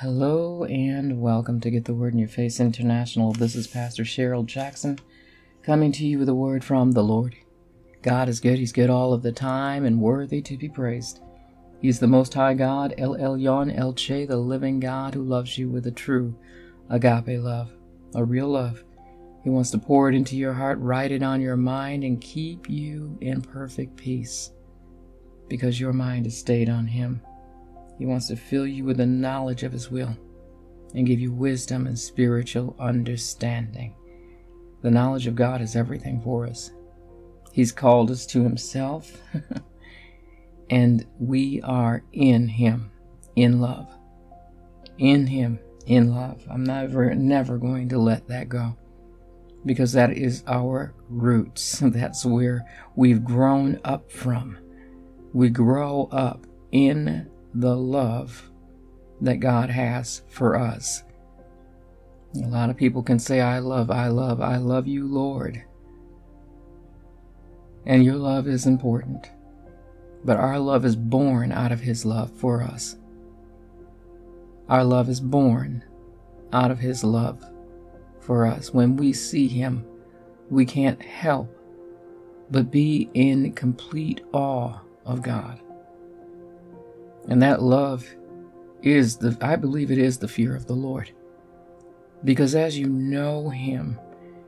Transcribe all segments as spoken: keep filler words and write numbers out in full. Hello and welcome to Get the Word in Your Face International. This is Pastor Cheryl Jackson coming to you with a word from the Lord. God is good. He's good all of the time and worthy to be praised. He's the Most High God, El Elyon, El Che, the living God who loves you with a true agape love, a real love. He wants to pour it into your heart, write it on your mind, and keep you in perfect peace because your mind is stayed on Him. He wants to fill you with the knowledge of His will and give you wisdom and spiritual understanding. The knowledge of God is everything for us. He's called us to Himself, and we are in Him, in love. In Him, in love. I'm never, never going to let that go because that is our roots. That's where we've grown up from. We grow up in the love that God has for us. A lot of people can say, I love, I love, I love you, Lord. And your love is important. But our love is born out of His love for us. Our love is born out of His love for us. When we see Him, we can't help but be in complete awe of God. And that love is the, I believe it is the fear of the Lord. Because as you know Him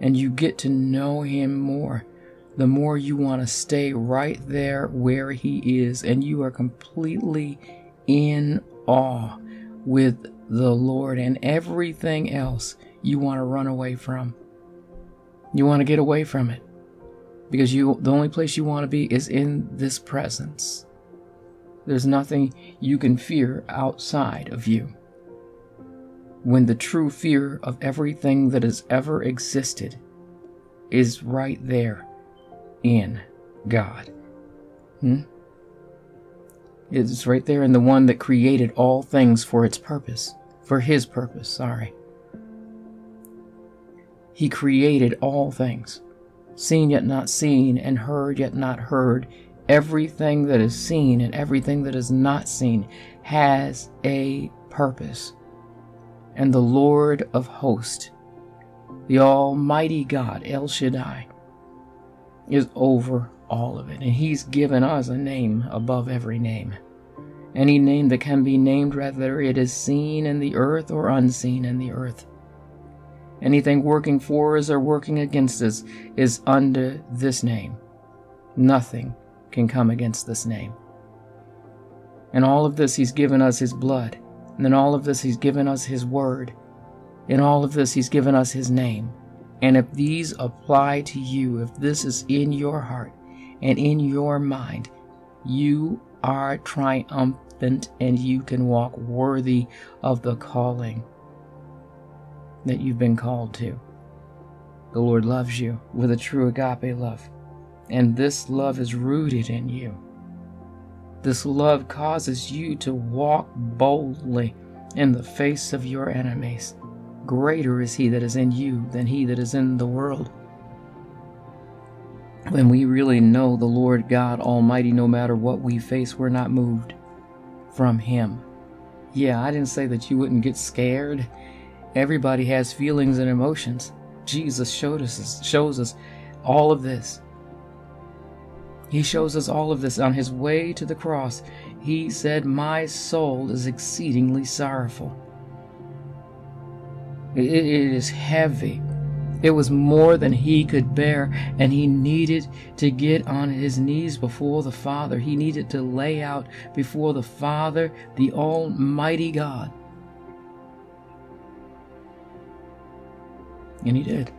and you get to know Him more, the more you want to stay right there where He is, and you are completely in awe with the Lord, and everything else you want to run away from. You want to get away from it because you, the only place you want to be is in this presence. There's nothing you can fear outside of you. When the true fear of everything that has ever existed is right there in God. Hmm? It's right there in the one that created all things for its purpose, for His purpose, sorry. He created all things, seen yet not seen, and heard yet not heard. Everything that is seen and everything that is not seen has a purpose. And the Lord of hosts, the Almighty God, El Shaddai, is over all of it. And He's given us a name above every name. Any name that can be named, whether it is seen in the earth or unseen in the earth. Anything working for us or working against us is under this name. Nothing can come against this name. And all of this He's given us His blood, and in all of this He's given us His word, in all of this He's given us His name. And if these apply to you, if this is in your heart and in your mind, you are triumphant and you can walk worthy of the calling that you've been called to. The Lord loves you with a true agape love. And this love is rooted in you. This love causes you to walk boldly in the face of your enemies. Greater is He that is in you than he that is in the world. When we really know the Lord God Almighty, no matter what we face, we're not moved from Him. Yeah, I didn't say that you wouldn't get scared. Everybody has feelings and emotions. Jesus showed us, shows us all of this. He shows us all of this on His way to the cross. He said, my soul is exceedingly sorrowful. It, it is heavy. It was more than He could bear, and He needed to get on His knees before the Father. He needed to lay out before the Father, the Almighty God. And He did.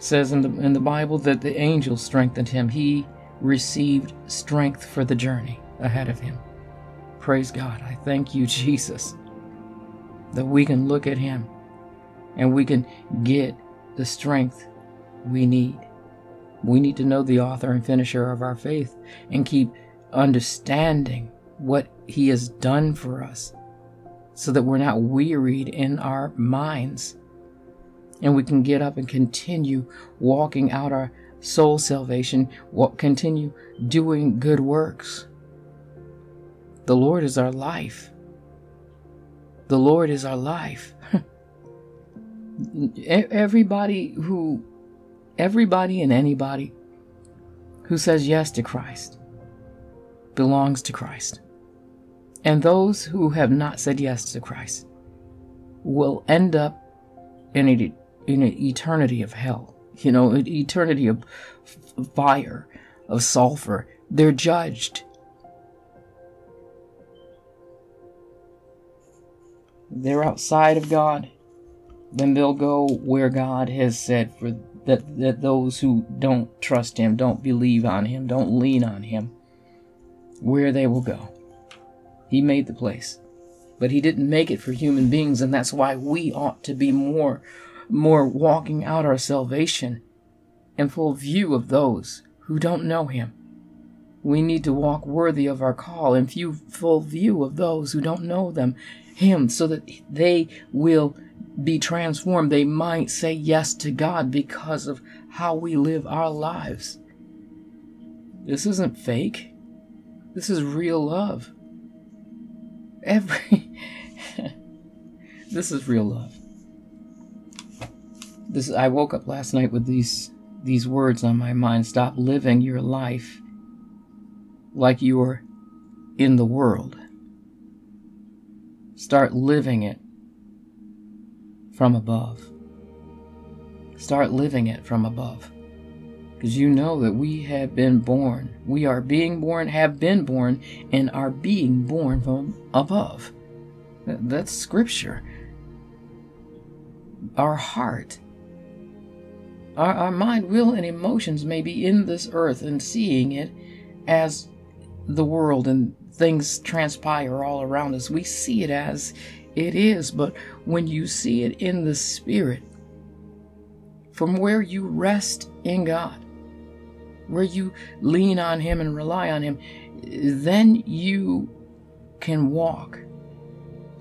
Says in the, in the Bible that the angels strengthened Him. He received strength for the journey ahead of Him. Praise God. I thank you, Jesus, that we can look at Him and we can get the strength we need. We need to know the author and finisher of our faith and keep understanding what He has done for us so that we're not wearied in our minds. And we can get up and continue walking out our soul salvation, continue doing good works. The Lord is our life. The Lord is our life. Everybody who, everybody and anybody who says yes to Christ belongs to Christ. And those who have not said yes to Christ will end up in, a, in an eternity of hell, you know, an eternity of fire, of sulfur. They're judged. They're outside of God. Then they'll go where God has said for that, that those who don't trust him, don't believe on him, don't lean on him, where they will go. He made the place, but he didn't make it for human beings, and that's why we ought to be more, more walking out our salvation in full view of those who don't know him. We need to walk worthy of our call in full view of those who don't know them, him, so that they will be transformed. They might say yes to God because of how we live our lives. This isn't fake. This is real love. Every this is real love. This I woke up last night with these these words on my mind. Stop living your life like you're in the world. Start living it from above. Start living it from above. Because you know that we have been born. We are being born, have been born, and are being born from above. That's scripture. Our heart, our, our mind, will, and emotions may be in this earth and seeing it as the world and things transpire all around us. We see it as it is, but when you see it in the Spirit, from where you rest in God, where you lean on him and rely on him, then you can walk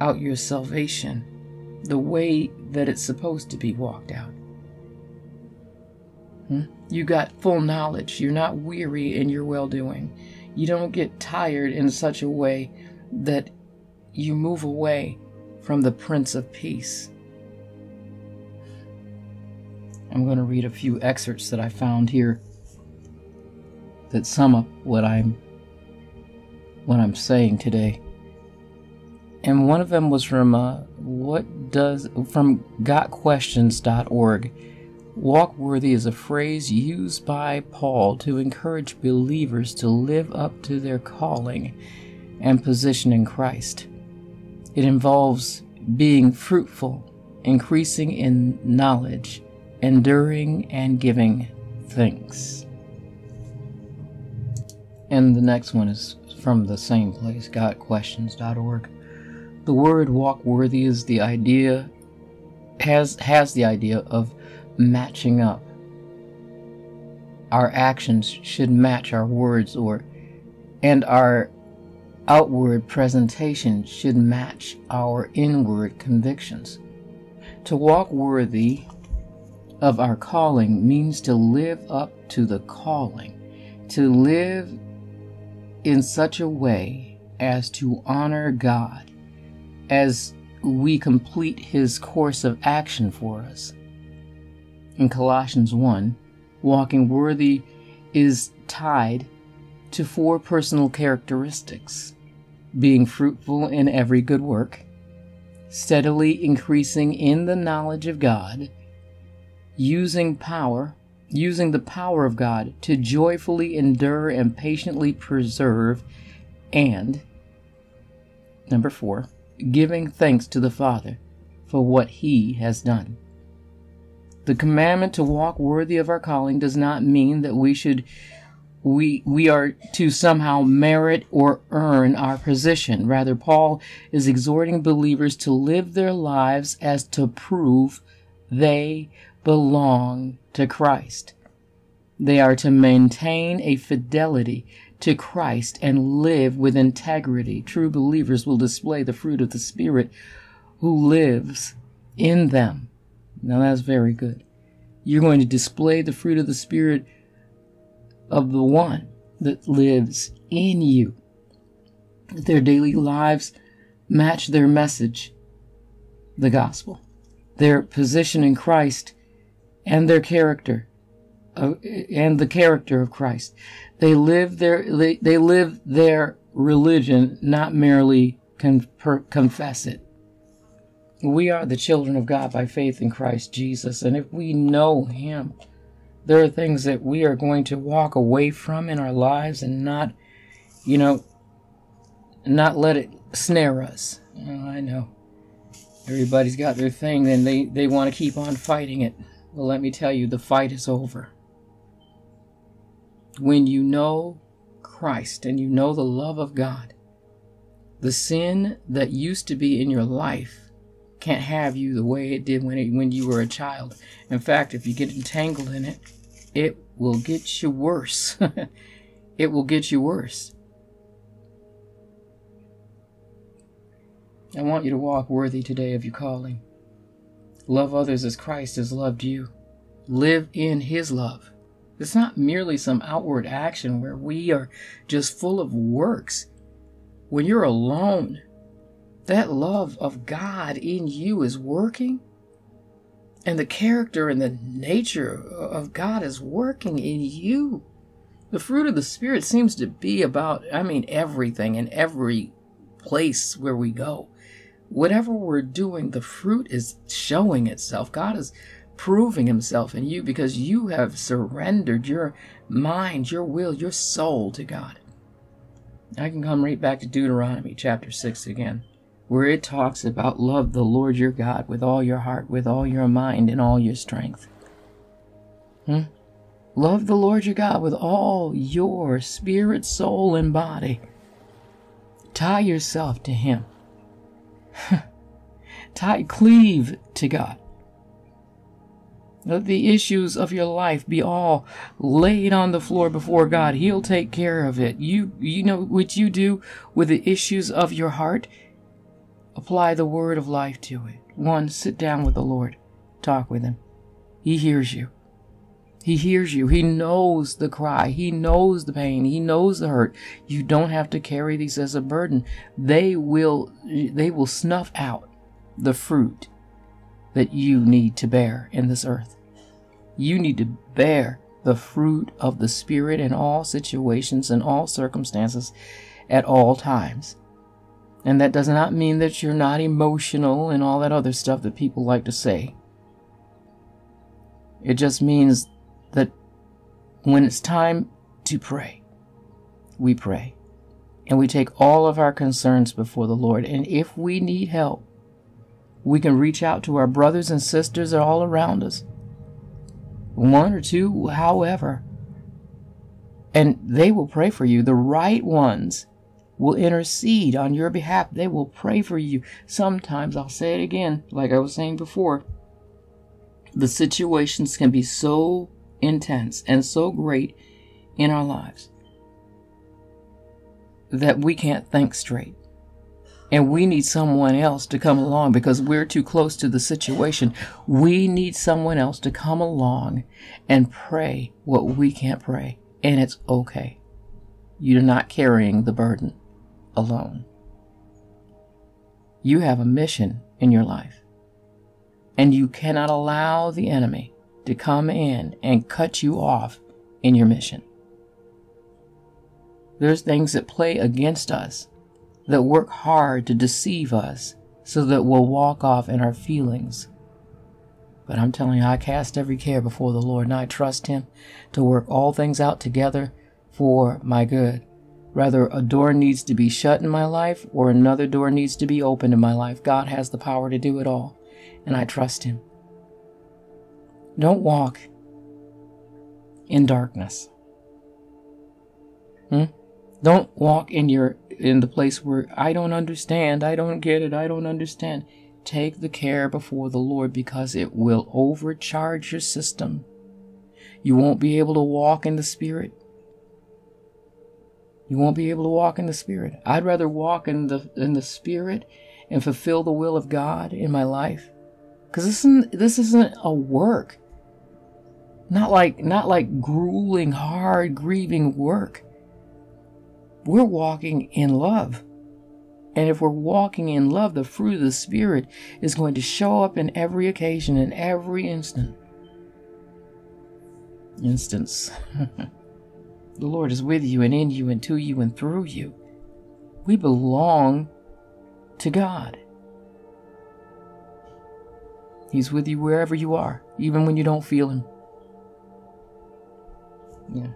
out your salvation the way that it's supposed to be walked out. Hmm? You got full knowledge. You're not weary in your well-doing. You don't get tired in such a way that you move away from the Prince of Peace. I'm going to read a few excerpts that I found here that sum up what I'm what I'm saying today. And one of them was from uh, what does from Got Questions dot org. Walk worthy is a phrase used by Paul to encourage believers to live up to their calling and position in Christ. It involves being fruitful, increasing in knowledge, enduring and giving thanks. And the next one is from the same place, Got Questions dot org. The word walk worthy is the idea has has the idea of matching up. Our actions should match our words, or and our outward presentation should match our inward convictions. To walk worthy of our calling means to live up to the calling, to live in such a way as to honor God as we complete his course of action for us. In Colossians one, walking worthy is tied to four personal characteristics: being fruitful in every good work, steadily increasing in the knowledge of God, using power, using the power of God to joyfully endure and patiently preserve, and number four, giving thanks to the Father for what he has done. The commandment to walk worthy of our calling does not mean that we should We, we are to somehow merit or earn our position. Rather, Paul is exhorting believers to live their lives as to prove they belong to Christ. They are to maintain a fidelity to Christ and live with integrity. True believers will display the fruit of the Spirit who lives in them. Now that's very good. You're going to display the fruit of the Spirit of the one that lives in you. Their daily lives match their message the gospel. Their position in Christ and their character, uh, and the character of Christ. They live their, they, they live their religion, not merely con- per- confess it. We are the children of God by faith in Christ Jesus. And if we know him, there are things that we are going to walk away from in our lives and not, you know, not let it snare us. Oh, I know. Everybody's got their thing, and they, they want to keep on fighting it. Well, let me tell you, the fight is over. When you know Christ and you know the love of God, the sin that used to be in your life can't have you the way it did when it, when you were a child. In fact, if you get entangled in it, it will get you worse. It will get you worse. I want you to walk worthy today of your calling. Love others as Christ has loved you. Live in his love. It's not merely some outward action where we are just full of works. When you're alone, that love of God in you is working, and the character and the nature of God is working in you. The fruit of the Spirit seems to be about, I mean, everything and every place where we go. Whatever we're doing, the fruit is showing itself. God is proving himself in you because you have surrendered your mind, your will, your soul to God. I can come right back to Deuteronomy chapter six again, where it talks about love the Lord your God with all your heart, with all your mind, and all your strength. Hmm? Love the Lord your God with all your spirit, soul, and body. Tie yourself to him. Tie, cleave to God. Let the issues of your life be all laid on the floor before God. He'll take care of it. You, you know what you do with the issues of your heart? Apply the word of life to it. One, sit down with the Lord. Talk with him. He hears you. He hears you. He knows the cry. He knows the pain. He knows the hurt. You don't have to carry these as a burden. They will, they will snuff out the fruit that you need to bear in this earth. You need to bear the fruit of the Spirit in all situations and all circumstances at all times. And that does not mean that you're not emotional and all that other stuff that people like to say. It just means that when it's time to pray, we pray. And we take all of our concerns before the Lord. And if we need help, we can reach out to our brothers and sisters all around us. One or two, however. And they will pray for you. The right ones will intercede on your behalf. They will pray for you. Sometimes, I'll say it again, like I was saying before, the situations can be so intense and so great in our lives that we can't think straight. And we need someone else to come along because we're too close to the situation. We need someone else to come along and pray what we can't pray. And it's okay. You're not carrying the burden alone. You have a mission in your life, and you cannot allow the enemy to come in and cut you off in your mission. There's things that play against us that work hard to deceive us so that we'll walk off in our feelings. But I'm telling you, I cast every care before the Lord, and I trust him to work all things out together for my good. Rather, a door needs to be shut in my life or another door needs to be opened in my life. God has the power to do it all, and I trust him. Don't walk in darkness. Hmm? Don't walk in your in the place where I don't understand, I don't get it, I don't understand. Take the care before the Lord because it will overcharge your system. You won't be able to walk in the Spirit. You won't be able to walk in the Spirit. I'd rather walk in the in the Spirit and fulfill the will of God in my life, because this isn't this isn't a work. Not like not like grueling, hard, grieving work. We're walking in love. And if we're walking in love, the fruit of the Spirit is going to show up in every occasion, in every instant. Instance. The Lord is with you and in you and to you and through you. We belong to God. He's with you wherever you are, even when you don't feel Him. Yeah.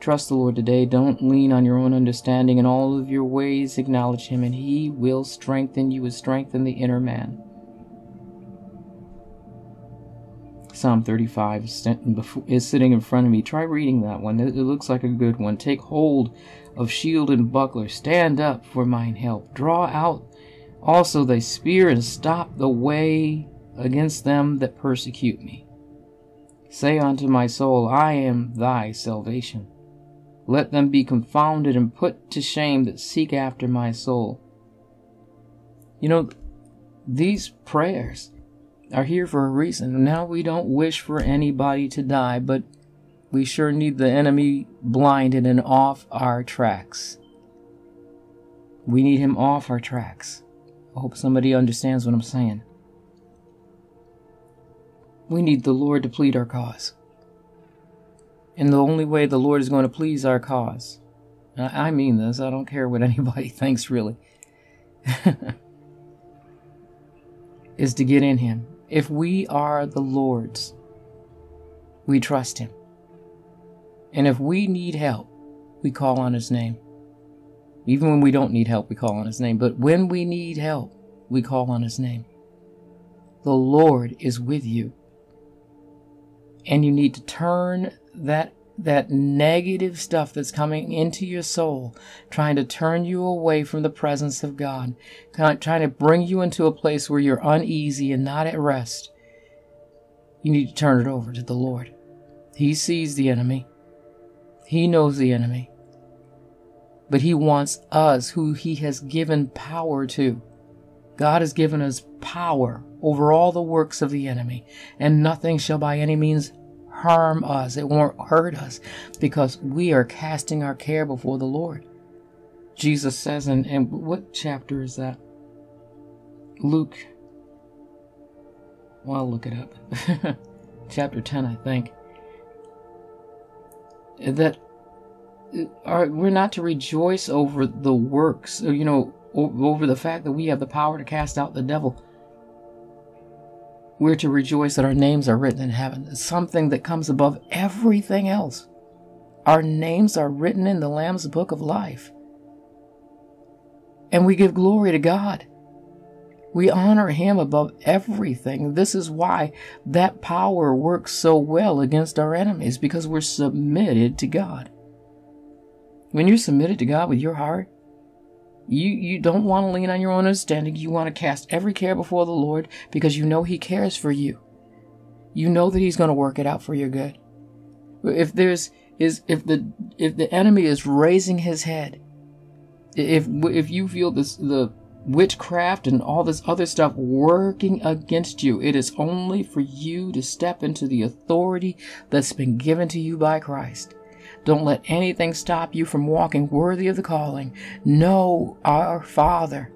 Trust the Lord today. Don't lean on your own understanding. In all of your ways, acknowledge Him, and He will strengthen you and strengthen the inner man. Psalm thirty-five is sitting in front of me. Try reading that one. It looks like a good one. Take hold of shield and buckler. Stand up for mine help. Draw out also thy spear and stop the way against them that persecute me. Say unto my soul, I am thy salvation. Let them be confounded and put to shame that seek after my soul. You know, these prayers are here for a reason. Now, we don't wish for anybody to die, but we sure need the enemy blinded and off our tracks. We need him off our tracks. I hope somebody understands what I'm saying. We need the Lord to plead our cause. And the only way the Lord is going to please our cause, I mean this, I don't care what anybody thinks really, is to get in Him. If we are the Lord's, we trust Him. And if we need help, we call on His name. Even when we don't need help, we call on His name. But when we need help, we call on His name. The Lord is with you. And you need to turn that, that negative stuff that's coming into your soul, trying to turn you away from the presence of God, trying to bring you into a place where you're uneasy and not at rest. You need to turn it over to the Lord. He sees the enemy. He knows the enemy. But He wants us, who He has given power to. God has given us power over all the works of the enemy, and nothing shall by any means harm us. It won't hurt us, because we are casting our care before the Lord. Jesus says, and, and what chapter is that? Luke. Well, I'll look it up. Chapter ten, I think. That our, we're not to rejoice over the works, you know, over the fact that we have the power to cast out the devil. We're to rejoice that our names are written in heaven. It's something that comes above everything else. Our names are written in the Lamb's book of life. And we give glory to God. We honor Him above everything. This is why that power works so well against our enemies, because we're submitted to God. When you're submitted to God with your heart, You, you don't want to lean on your own understanding. You want to cast every care before the Lord, because you know He cares for you. You know that He's going to work it out for your good. If there's is if the if the enemy is raising his head, if if you feel this the witchcraft and all this other stuff working against you, it is only for you to step into the authority that's been given to you by Christ. Don't let anything stop you from walking worthy of the calling. Know our Father.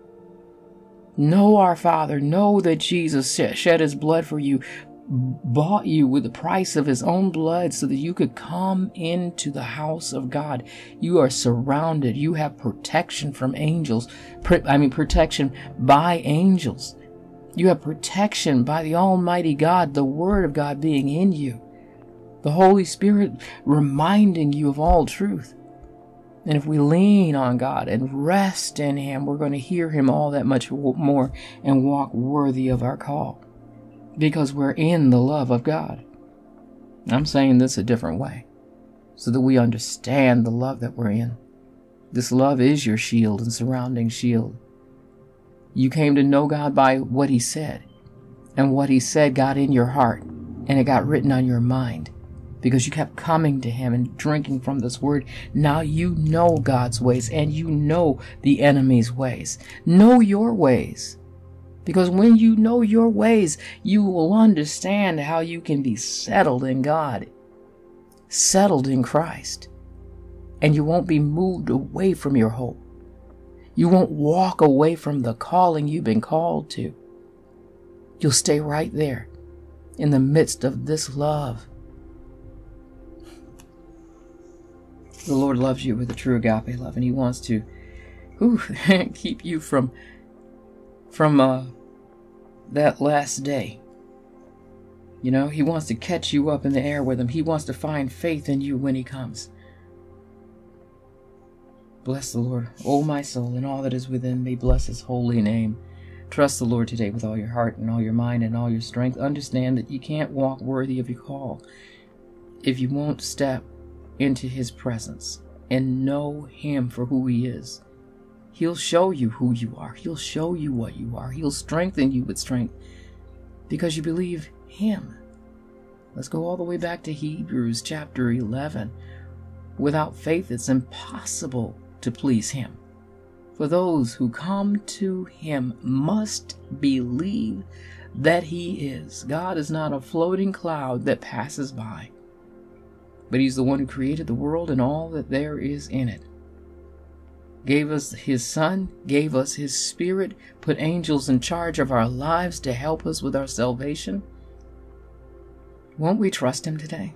Know our Father. Know that Jesus shed His blood for you, bought you with the price of His own blood so that you could come into the house of God. You are surrounded. You have protection from angels. I mean, protection by angels. You have protection by the Almighty God, the Word of God being in you. The Holy Spirit reminding you of all truth. And if we lean on God and rest in Him, we're going to hear Him all that much more and walk worthy of our call, because we're in the love of God. I'm saying this a different way so that we understand the love that we're in. This love is your shield and surrounding shield. You came to know God by what He said, and what He said got in your heart, and it got written on your mind, because you kept coming to Him and drinking from this Word. Now you know God's ways, and you know the enemy's ways. Know your ways. Because when you know your ways, you will understand how you can be settled in God, settled in Christ. And you won't be moved away from your hope. You won't walk away from the calling you've been called to. You'll stay right there in the midst of this love. The Lord loves you with a true agape love, and He wants to ooh, keep you from from uh, that last day. You know, He wants to catch you up in the air with Him. He wants to find faith in you when He comes. Bless the Lord, O my soul, and all that is within me. Bless His holy name. Trust the Lord today with all your heart and all your mind and all your strength. Understand that you can't walk worthy of your call if you won't step into His presence and know Him for who He is. He'll show you who you are. He'll show you what you are. He'll strengthen you with strength because you believe Him. Let's go all the way back to Hebrews chapter eleven. Without faith, it's impossible to please Him. For those who come to Him must believe that He is. God is not a floating cloud that passes by, but He's the one who created the world and all that there is in it. Gave us His Son, gave us His Spirit, put angels in charge of our lives to help us with our salvation. Won't we trust Him today?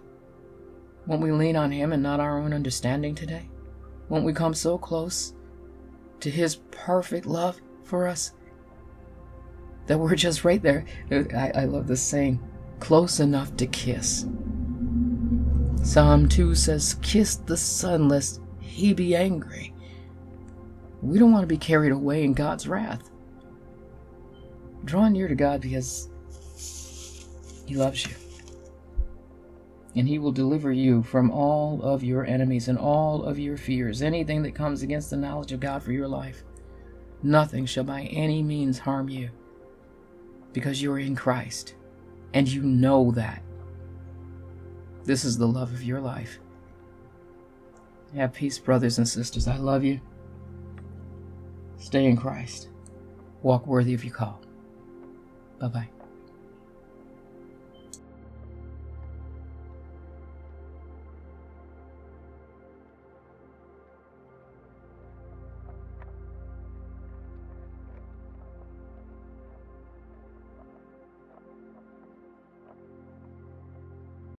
Won't we lean on Him and not our own understanding today? Won't we come so close to His perfect love for us that we're just right there? I, I love this saying, close enough to kiss. Psalm two says, kiss the Son lest He be angry. We don't want to be carried away in God's wrath. Draw near to God because He loves you. And He will deliver you from all of your enemies and all of your fears. Anything that comes against the knowledge of God for your life, nothing shall by any means harm you, because you are in Christ and you know that. This is the love of your life. Have peace, brothers and sisters. I love you. Stay in Christ. Walk worthy of your call. Bye-bye.